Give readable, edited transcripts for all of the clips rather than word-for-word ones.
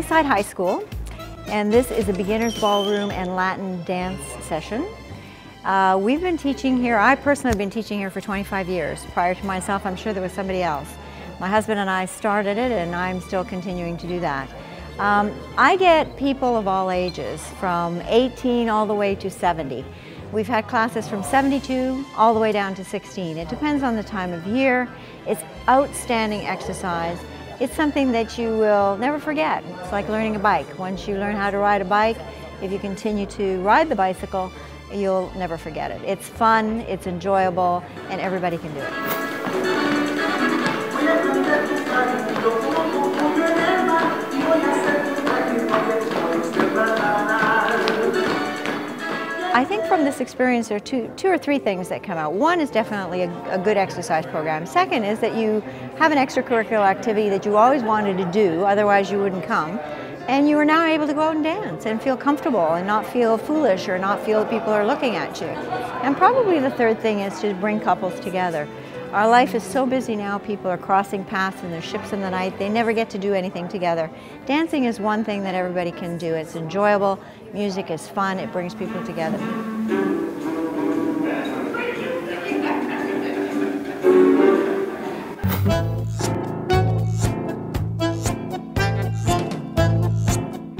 Leaside High School, and this is a beginner's ballroom and Latin dance session. We've been teaching here, I personally have been teaching here for 25 years. Prior to myself, I'm sure there was somebody else. My husband and I started it, and I'm still continuing to do that. I get people of all ages, from 18 all the way to 70. We've had classes from 72 all the way down to 16. It depends on the time of year. It's outstanding exercise. It's something that you will never forget. It's like learning a bike. Once you learn how to ride a bike, if you continue to ride the bicycle, you'll never forget it. It's fun, it's enjoyable, and everybody can do it. I think from this experience there are two or three things that come out. One is definitely a good exercise program. Second is that you have an extracurricular activity that you always wanted to do, otherwise you wouldn't come. And you are now able to go out and dance and feel comfortable and not feel foolish or not feel that people are looking at you. And probably the third thing is to bring couples together. Our life is so busy now, people are crossing paths and their ships in the night. They never get to do anything together. Dancing is one thing that everybody can do. It's enjoyable, music is fun, it brings people together.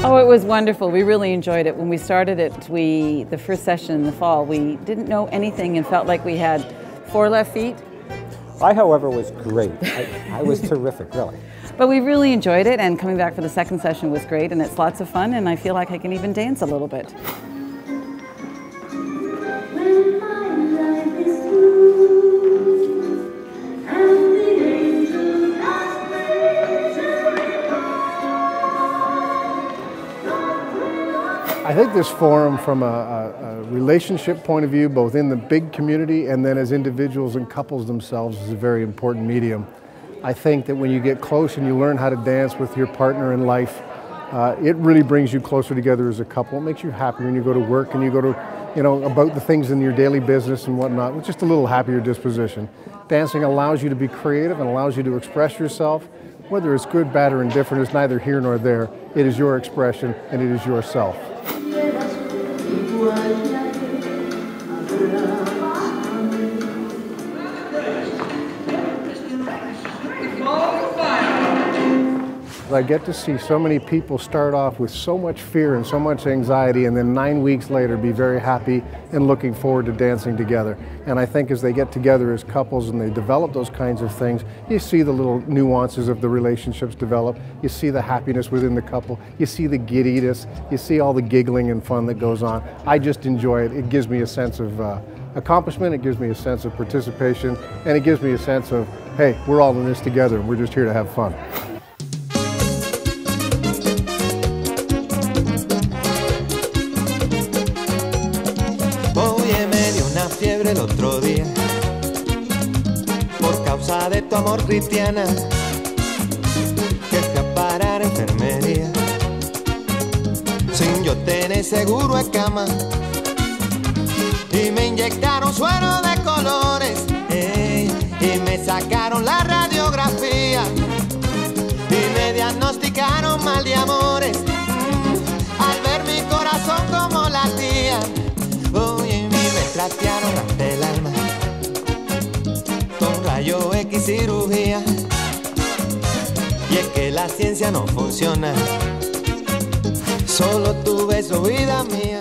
Oh, it was wonderful. We really enjoyed it. When we started it, the first session in the fall, we didn't know anything and felt like we had four left feet. I, however, was great. I was terrific, really. But we really enjoyed it, and coming back for the second session was great, and it's lots of fun, and I feel like I can even dance a little bit. I think this forum, from a relationship point of view, both in the big community and then as individuals and couples themselves, is a very important medium. I think that when you get close and you learn how to dance with your partner in life, it really brings you closer together as a couple. It makes you happier, and you go to work and you go to, about the things in your daily business and whatnot, with just a little happier disposition. Dancing allows you to be creative and allows you to express yourself. Whether it's good, bad, or indifferent is neither here nor there. It is your expression and it is yourself. I get to see so many people start off with so much fear and so much anxiety, and then 9 weeks later be very happy and looking forward to dancing together. And I think as they get together as couples and they develop those kinds of things, you see the little nuances of the relationships develop, you see the happiness within the couple, you see the giddiness, you see all the giggling and fun that goes on. I just enjoy it. It gives me a sense of accomplishment, it gives me a sense of participation, and it gives me a sense of, hey, we're all in this together and we're just here to have fun. El otro día, por causa de tu amor, Cristiana, que escapará a enfermería, sin yo tener seguro en cama, y me inyectaron suero de colores, y me sacaron la radiografía, y me diagnosticaron mal de amores, al ver mi corazón como latía, trastearon hasta el alma con rayo X cirugía, y es que la ciencia no funciona, solo tu beso vida mía.